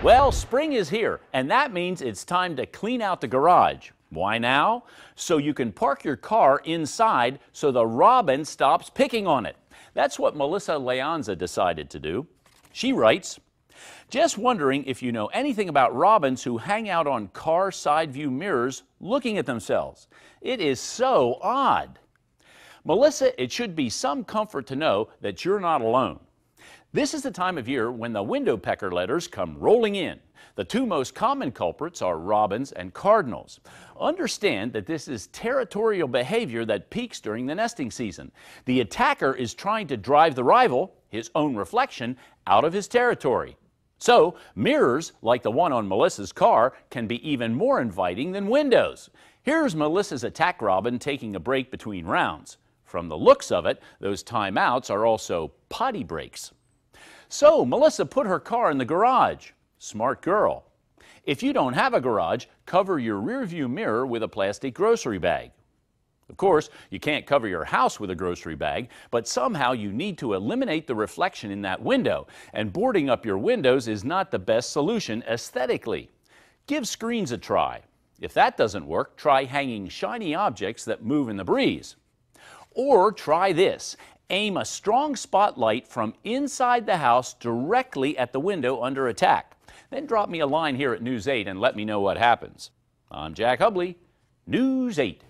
Well, spring is here, and that means it's time to clean out the garage. Why now? So you can park your car inside so the robin stops picking on it. That's what Melissa Leanza decided to do. She writes, "Just wondering if you know anything about robins who hang out on car side view mirrors looking at themselves. It is so odd." Melissa, it should be some comfort to know that you're not alone. This is the time of year when the window pecker letters come rolling in. The two most common culprits are robins and cardinals. Understand that this is territorial behavior that peaks during the nesting season. The attacker is trying to drive the rival, his own reflection, out of his territory. So, mirrors, like the one on Melissa's car, can be even more inviting than windows. Here's Melissa's attack robin taking a break between rounds. From the looks of it, those timeouts are also potty breaks. So Melissa put her car in the garage. Smart girl. If you don't have a garage, cover your rearview mirror with a plastic grocery bag. Of course, you can't cover your house with a grocery bag, but somehow you need to eliminate the reflection in that window, and boarding up your windows is not the best solution aesthetically. Give screens a try. If that doesn't work, try hanging shiny objects that move in the breeze. Or try this. Aim a strong spotlight from inside the house directly at the window under attack. Then drop me a line here at News 8 and let me know what happens. I'm Jack Hubley, News 8.